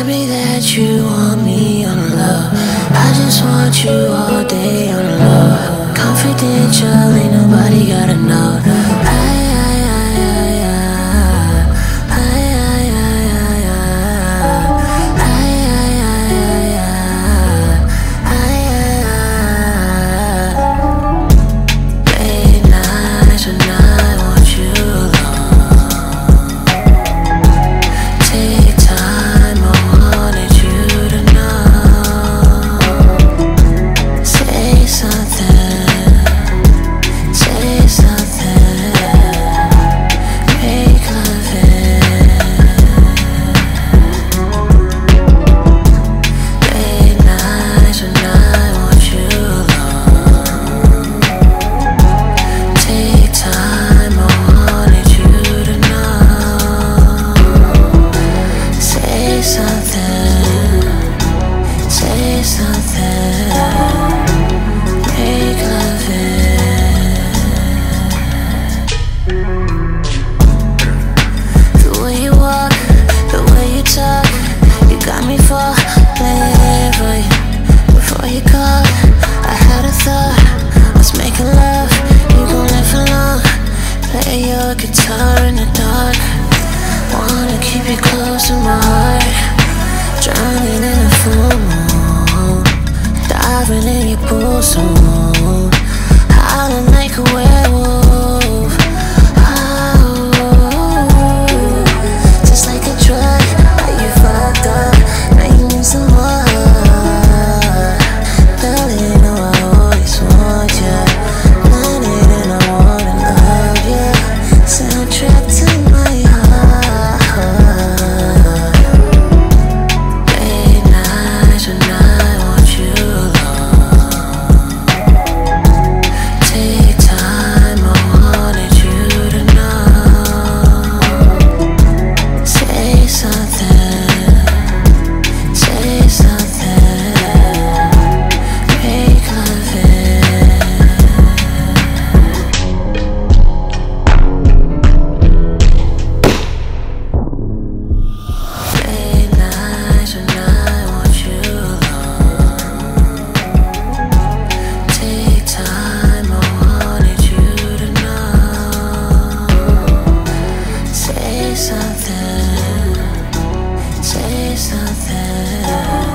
Tell me that you want me on love. I just want you all day on love. Confidential, ain't nobody gotta know. Guitar in the dark, wanna keep you close to my heart. Drowning in a full moon, diving in your pool so long. Howling like a werewolf, oh. Just like a drug, are you fucked up? Now you need some more. Darling, no, I always want ya. Blinded and I wanna love ya. Soundtrack to my heart. Late nights when I want you alone. Take time, I wanted you to know. Say something, say something. Make love it. Say something, say something.